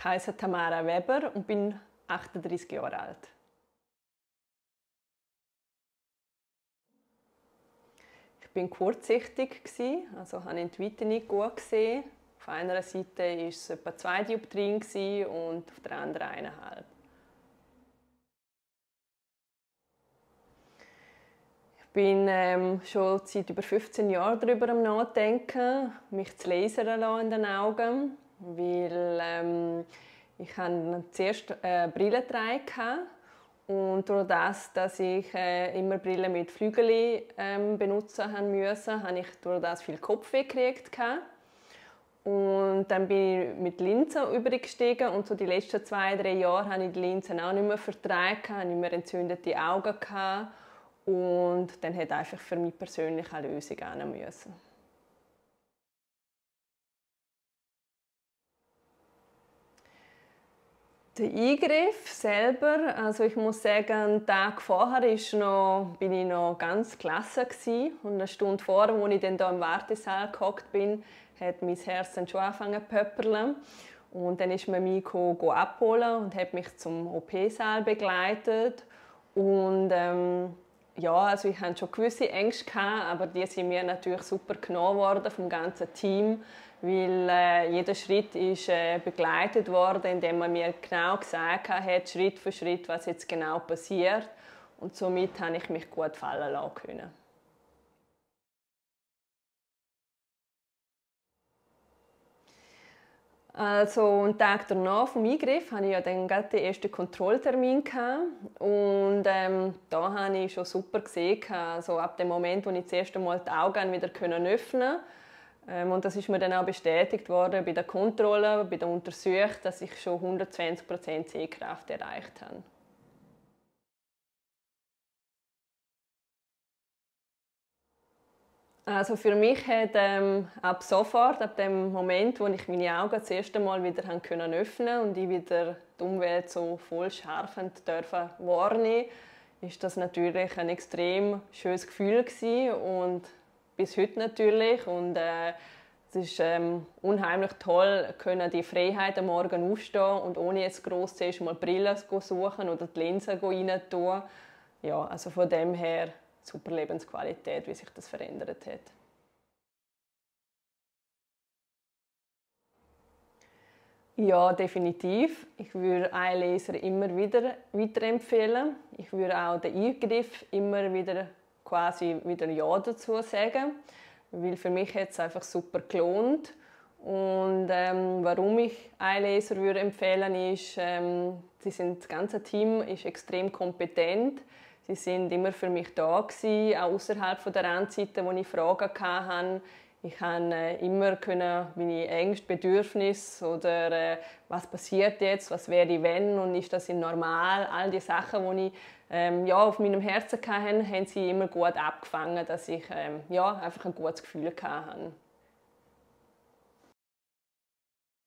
Ich heiße Tamara Weber und bin 38 Jahre alt. Ich war kurzsichtig, also habe ich die Weite nicht gut gesehen. Auf einer Seite war es etwa 2 Dioptrien und auf der anderen 1,5. Ich bin schon seit über 15 Jahren darüber am Nachdenken, mich zu lasern lassen in den Augen, weil ich zuerst Brille getragen und durch das, dass ich immer Brille mit Flügeln benutzen musste, habe ich durch das viel Kopfweh gekriegt. Und dann bin ich mit Linsen übergestiegen und so die letzten 2-3 Jahre habe ich die Linsen auch nicht mehr vertragen, habe nicht mehr entzündete Augen gehabt. Und dann hat einfach für mich persönlich eine Lösung hin müssen. Der Eingriff selber, also ich muss sagen, einen Tag vorher bin ich noch ganz gelassen gewesen. Und eine Stunde vorher, als ich dann hier im Wartesaal gehockt bin, hat mein Herz dann schon angefangen zu pöppeln. Und dann ist mir Miko abholen und hat mich zum OP-Saal begleitet. Und ja, also ich hatte schon gewisse Ängste, aber die sind mir natürlich super genommen worden vom ganzen Team, weil jeder Schritt ist begleitet worden, indem man mir genau gesagt hat, Schritt für Schritt, was jetzt genau passiert. Und somit konnte ich mich gut fallen lassen. Also einen Tag danach vom Eingriff hatte ich ja dann gerade den ersten Kontrolltermin und da habe ich schon super gesehen, also ab dem Moment, wo ich das erste Mal die Augen wieder öffnen konnte. Und das ist mir dann auch bestätigt worden bei der Kontrolle, bei der Untersuchung, dass ich schon 120% Sehkraft erreicht habe. Also für mich hat ab sofort, ab dem Moment, wo ich meine Augen das erste Mal wieder öffnen konnte und ich wieder die Umwelt so voll scharf wahrnehmen durfte, war das natürlich ein extrem schönes Gefühl gewesen. Und bis heute natürlich. Und es ist unheimlich toll, können die Freiheit am Morgen aufstehen und ohne jetzt gross zuerst mal Brille zu suchen oder die Linsen rein zu tun. Ja, also von dem her super Lebensqualität, wie sich das verändert hat. Ja, definitiv. Ich würde Eyelaser immer wieder weiterempfehlen. Ich würde auch den Eingriff immer wieder Ja dazu sagen, weil für mich hat es einfach super gelohnt. Und warum ich Eyelaser würde empfehlen ist, das ganze Team ist extrem kompetent. Sie sind immer für mich da gewesen, auch außerhalb der Randzeiten, wo ich Fragen hatte. Ich konnte immer meine Ängste, Bedürfnisse oder was passiert jetzt, was wäre wenn und ist das normal, all die Sachen, die ich ja, auf meinem Herzen hatte, haben sie immer gut abgefangen, dass ich ja, einfach ein gutes Gefühl hatte.